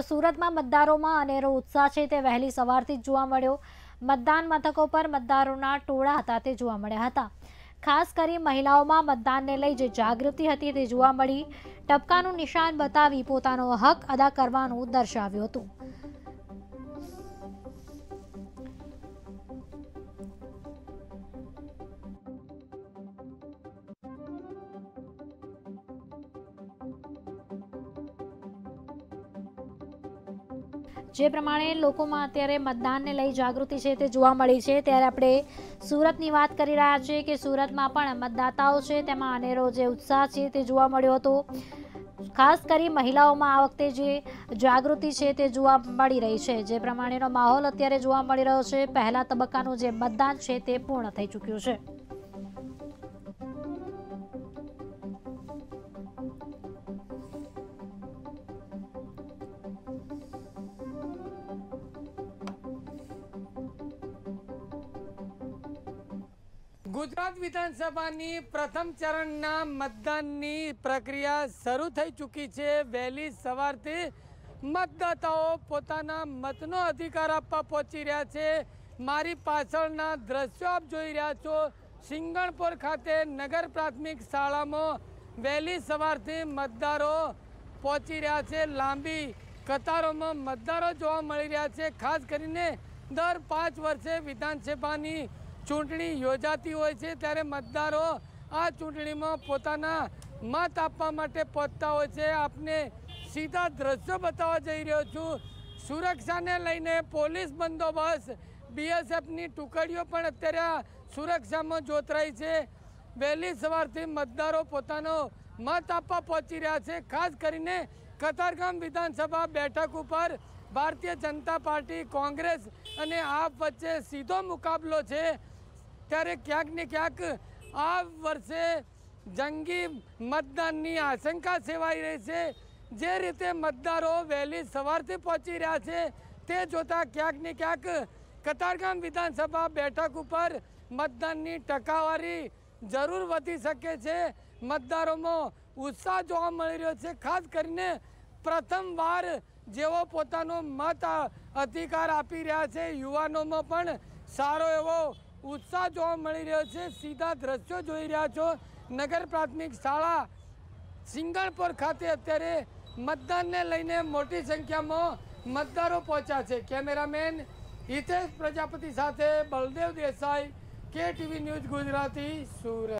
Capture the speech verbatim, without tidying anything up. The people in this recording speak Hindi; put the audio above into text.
तो सूरत में मतदारों में अनेरो उत्साह है ते वहेली सवारथी ज जोवा मळ्यो। मतदान मथकों पर मतदारोना टोळा हता ते जोवा मळ्या हता। खास करी महिलाओं में मतदान ने लई जे जागृति हती ते जोवा मळी। टपकानुं निशान बतावी पोतानो हक अदा करवानुं दर्शाव्युं हतुं। जे प्रमाणे लोको में अत्यारे मतदान ने लई जागृति है ते जोवा मळी छे। त्यारे आपणे सूरतनी वात करी रह्या छीए के सूरत में पण मतदाताओं छे तेमां अनेरो जे उत्साह छे ते जोवा मळ्यो हतो। खास करी महिलाओं में आ वखते जे जागृति है ते जोवा मळी रही है। जे प्रमाणेनो माहोल अत्यारे जोवा मळी रह्यो छे। पहला तबक्कानुं जे मतदान छे ते पूर्ण थई चूक्युं छे। गुजरात विधानसभा प्रथम चरण मतदान प्रक्रिया शुरू थी चूकी है। वहेली सवार मतदाताओं पोताना मतनो अधिकार आपवा पहुंची रहा है। मारी पाछळना दृश्य आप जोई रह्या छो। सींगणपुर खाते नगर प्राथमिक शाला में वहेली सवार मतदारों पहुंची रहा है। लांबी कतारों में मतदारों जोवा मळी रह्या है। खास करीने दर पांच वर्षे विधानसभा चूंटणी योजाती होय छे त्यारे मतदारों आ चूंटणी में पोताना मत आपवा माटे पहुंचता होय छे। आपने सीधा दृश्य बतावा जई रह्यो छुं। सुरक्षा ने लईने पोलीस बंदोबस्त बीएसएफ नी टुकड़ीओ पण अत्यारे सुरक्षा में जोतराई छे। वहेली सवारथी मतदारों पोतानो मत आपवा पहुंची रह्या छे। खास करीने कतारगाम विधानसभा बेठक पर भारतीय जनता पार्टी कांग्रेस अने आप वच्चे सीधो मुकाबलो छे। त्यारे क्यांक ने क्यांक आ वर्षे जंगी मतदाननी आशंका सेवाई रही छे। जे रीते मतदारों वहेली सवारथी पहुंची रह्या छे ते जोता क्यांक ने क्यांक कतारगाम विधानसभा बेठक पर मतदाननी टकावारी जरूर वधी शके छे। मतदारों में उत्साह जोवा मळी रह्यो छे। खास करीने प्रथमवार जेवो पोतानो मत अधिकार आपी रह्या छे युवानोमां पण सारो एवो उत्साह जोवा मळी रह्यो छे। सीधा दृश्यो जोई रह्या छो। नगर प्राथमिक शाला सिंगणपुर खाते अत्यारे मतदान ने लईने मोटी संख्या में मतदारों पहुंच्या छे। कैमरामेन हितेश प्रजापति साथे बलदेव देसाई, केटीवी न्यूज गुजराती, सूरत।